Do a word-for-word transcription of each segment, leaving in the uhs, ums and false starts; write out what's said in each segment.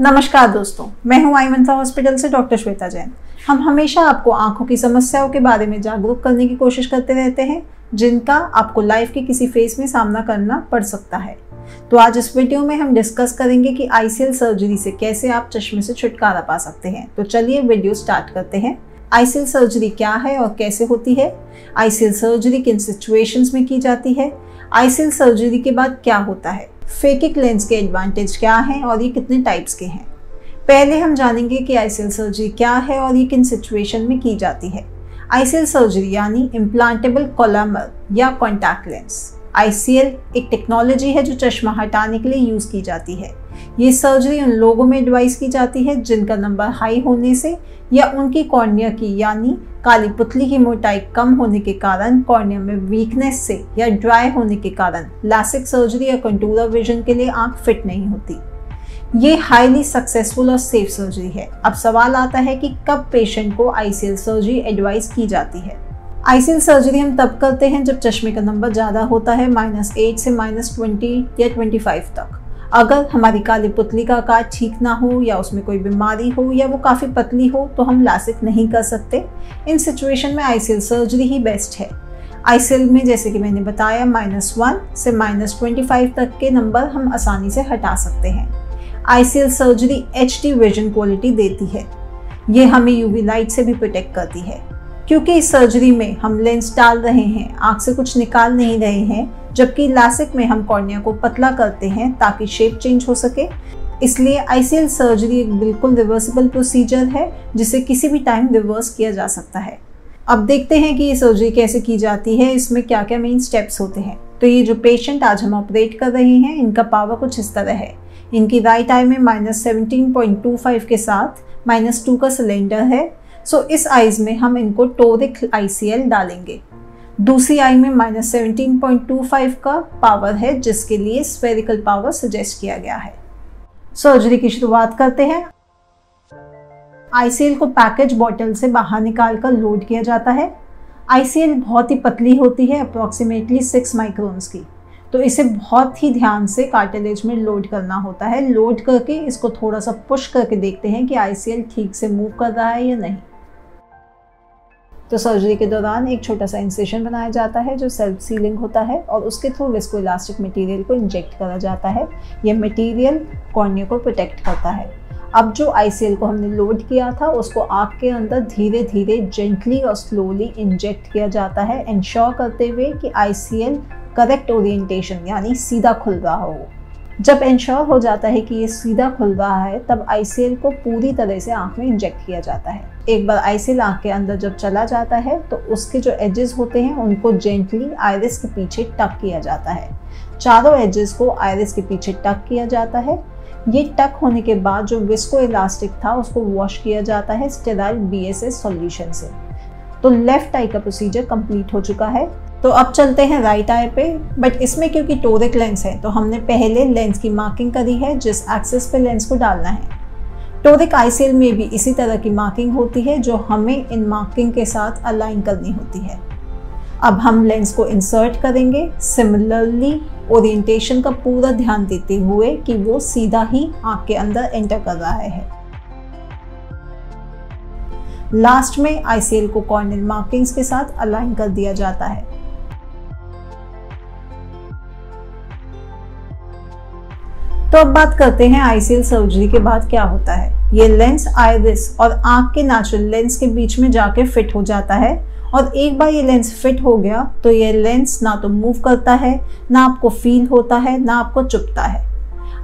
नमस्कार दोस्तों, मैं हूं आईमंता हॉस्पिटल से डॉक्टर श्वेता जैन। हम हमेशा आपको आंखों की समस्याओं के बारे में जागरूक करने की कोशिश करते रहते हैं, जिनका आपको लाइफ के किसी फेज में सामना करना पड़ सकता है। तो आज इस वीडियो में हम डिस्कस करेंगे कि आईसीएल सर्जरी से कैसे आप चश्मे से छुटकारा पा सकते हैं। तो चलिए वीडियो स्टार्ट करते हैं। आईसीएल सर्जरी क्या है और कैसे होती है, आईसीएल सर्जरी किन सिचुएशंस में की जाती है, आईसीएल सर्जरी के बाद क्या होता है, फेकिक लेंस के एडवांटेज क्या हैं और ये कितने टाइप्स के हैं। पहले हम जानेंगे कि आईसीएल सर्जरी क्या है और ये किन सिचुएशन में की जाती है। आईसीएल सर्जरी यानी इम्प्लांटेबल कॉलमर या कॉन्टैक्ट लेंस। आईसीएल एक टेक्नोलॉजी है जो चश्मा हटाने के लिए यूज़ की जाती है। ये सर्जरी उन लोगों में एडवाइस की जाती है जिनका नंबर हाई होने से या उनकी कॉर्निया की यानी काली पुतली की मोटाई कम होने के कारण, कॉर्निया में वीकनेस से या ड्राई होने के कारण लासिक सर्जरी या कंटूरा विजन के लिए आंख फिट नहीं होती। ये हाईली सक्सेसफुल और सेफ सर्जरी है। अब सवाल आता है कि कब पेशेंट को आईसीएल सर्जरी एडवाइस की जाती है। आईसीएल सर्जरी हम तब करते हैं जब चश्मे का नंबर ज़्यादा होता है माइनस एट से माइनस ट्वेंटी या ट्वेंटी फाइव तक। अगर हमारी काली पुतली का आकार ठीक ना हो या उसमें कोई बीमारी हो या वो काफ़ी पतली हो तो हम लासिक नहीं कर सकते। इन सिचुएशन में आईसीएल सर्जरी ही बेस्ट है। आईसीएल में जैसे कि मैंने बताया माइनस वन से माइनस ट्वेंटी फाइव तक के नंबर हम आसानी से हटा सकते हैं। ICL surgery H D vision quality देती है। ये हमें यूवी लाइट से भी प्रोटेक्ट करती है, क्योंकि इस सर्जरी में हम लेंस डाल रहे हैं, आंख से कुछ निकाल नहीं रहे हैं, जबकि लासिक में हम कॉर्निया को पतला करते हैं ताकि शेप चेंज हो सके। इसलिए आईसीएल सर्जरी एक बिल्कुल रिवर्सिबल प्रोसीजर है जिसे किसी भी टाइम रिवर्स किया जा सकता है। अब देखते हैं कि ये सर्जरी कैसे की जाती है, इसमें क्या क्या मेन स्टेप्स होते हैं। तो ये जो पेशेंट आज हम ऑपरेट कर रहे हैं, इनका पावर कुछ इस तरह है। इनकी राइट आई में minus seventeen point two five के साथ माइनस टू का सिलेंडर है, सो so, इस आईज में हम इनको टोरिक आईसीएल डालेंगे। दूसरी आई में minus seventeen point two five का पावर है, जिसके लिए स्फेरिकल पावर सजेस्ट किया गया है। सर्जरी की शुरुआत करते हैं। आईसीएल को पैकेज बॉटल से बाहर निकाल कर लोड किया जाता है। आईसीएल बहुत ही पतली होती है, अप्रॉक्सीमेटली सिक्स माइक्रोन्स की, तो इसे बहुत ही ध्यान से कार्टिलेज में लोड करना होता है। लोड करके इसको थोड़ा सा पुश करके देखते हैं कि आईसीएल ठीक से मूव कर रहा है या नहीं। तो सर्जरी के दौरान एक छोटा सा इंसेशन बनाया जाता है जो सेल्फ सीलिंग होता है और उसके थ्रू विस्को इलास्टिक मटीरियल को इंजेक्ट करा जाता है। यह मटीरियल कॉर्निया को प्रोटेक्ट करता है। अब जो आईसीएल को हमने लोड किया था उसको आँख के अंदर धीरे धीरे जेंटली और स्लोली इंजेक्ट किया जाता है, इंश्योर करते हुए कि आईसीएल करेक्ट ओरिएंटेशन यानी सीधा खुल रहा हो। जब इंश्योर हो जाता है कि ये सीधा खुल रहा है तब आईसीएल को पूरी तरह से आंख में इंजेक्ट किया जाता है। एक बार आईसीएल आंख के अंदर जब चला जाता है तो उसके जो एजेस होते हैं उनको जेंटली आयरिस के पीछे टक किया जाता है। चारों एजेस को आयरिस के पीछे टक किया जाता है। ये टक होने के बाद जो विस्को इलास्टिक था उसको वॉश किया जाता है स्टेराइल बीएसएस सॉल्यूशन से। तो लेफ्ट आई का प्रोसीजर कंप्लीट हो चुका है। तो अब चलते हैं राइट आई पे, बट इसमें क्योंकि टोरिक लेंस है तो हमने पहले लेंस की मार्किंग करी है जिस एक्सेस पे लेंस को डालना है। टोरिक आईसीएल में भी इसी तरह की मार्किंग होती है जो हमें इन मार्किंग के साथ अलाइन करनी होती है। अब हम लेंस को इंसर्ट करेंगे, सिमिलरली ओरिएंटेशन का पूरा ध्यान देते हुए कि वो सीधा ही आँख के अंदर एंटर कर रहा है। लास्ट में आईसीएल को कॉर्नियल मार्किंग्स के साथ अलाइन कर दिया जाता है। तो अब बात करते हैं आईसीएल सर्जरी के बाद क्या होता है। ये लेंस आइरिस और आंख के नेचुरल लेंस के बीच में जाके फिट हो जाता है, और एक बार ये लेंस फिट हो गया तो ये लेंस ना तो मूव करता है, ना आपको फील होता है, ना आपको चुभता है।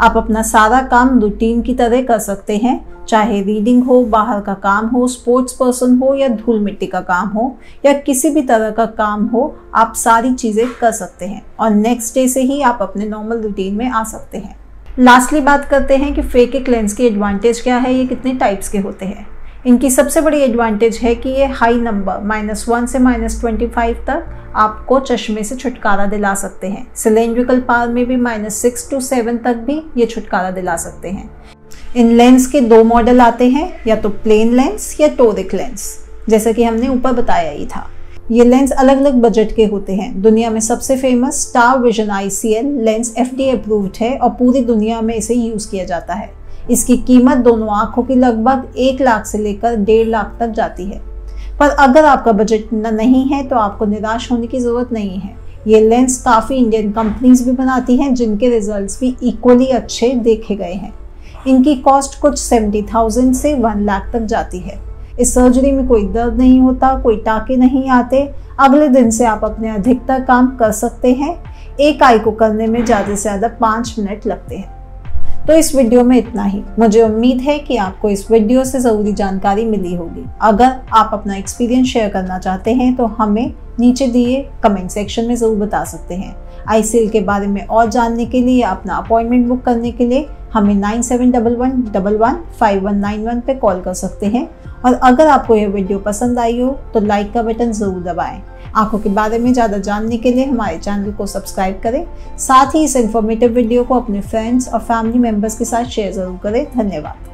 आप अपना सारा काम रूटीन की तरह कर सकते हैं, चाहे रीडिंग हो, बाहर का काम हो, स्पोर्ट्स पर्सन हो या धूल मिट्टी का काम हो या किसी भी तरह का काम हो, आप सारी चीज़ें कर सकते हैं और नेक्स्ट डे से ही आप अपने नॉर्मल रूटीन में आ सकते हैं। लास्टली बात करते हैं कि फेकिक लेंस के एडवांटेज क्या है, ये कितने टाइप्स के होते हैं। इनकी सबसे बड़ी एडवांटेज है कि ये हाई नंबर माइनस वन से माइनस ट्वेंटी फाइव तक आपको चश्मे से छुटकारा दिला सकते हैं। सिलेंड्रिकल पावर में भी माइनस सिक्स टू सेवन तक भी ये छुटकारा दिला सकते हैं। इन लेंस के दो मॉडल आते हैं, या तो प्लेन लेंस या टोरिक लेंस, जैसा कि हमने ऊपर बताया ही था। ये लेंस अलग अलग बजट के होते हैं। दुनिया में सबसे famous star vision ICL lens FDA approved है और पूरी दुनिया में इसे यूज़ किया जाता है। इसकी कीमत दोनों आंखों की लगभग एक लाख से लेकर डेढ़ लाख तक जाती है। पर अगर आपका बजट नहीं है तो आपको निराश होने की ज़रूरत नहीं है। ये लेंस काफ़ी इंडियन कंपनीज भी बनाती हैं जिनके रिजल्ट्स भी इक्वली अच्छे देखे गए हैं। इनकी कॉस्ट कुछ सेवेंटी थाउजेंड से वन लाख तक जाती है। इस सर्जरी में कोई दर्द नहीं होता, कोई टाँके नहीं आते। अगले दिन से आप अपने अधिकतर काम कर सकते हैं। एक आई को करने में ज़्यादा से ज़्यादा पाँच मिनट लगते हैं। तो इस वीडियो में इतना ही। मुझे उम्मीद है कि आपको इस वीडियो से ज़रूरी जानकारी मिली होगी। अगर आप अपना एक्सपीरियंस शेयर करना चाहते हैं तो हमें नीचे दिए कमेंट सेक्शन में ज़रूर बता सकते हैं। आईसीएल के बारे में और जानने के लिए, अपना अपॉइंटमेंट बुक करने के लिए हमें nine seven double one double one five one nine one पर कॉल कर सकते हैं। और अगर आपको यह वीडियो पसंद आई हो तो लाइक का बटन ज़रूर दबाएँ। आंखों के बारे में ज़्यादा जानने के लिए हमारे चैनल को सब्सक्राइब करें। साथ ही इस इंफॉर्मेटिव वीडियो को अपने फ्रेंड्स और फैमिली मेम्बर्स के साथ शेयर ज़रूर करें। धन्यवाद।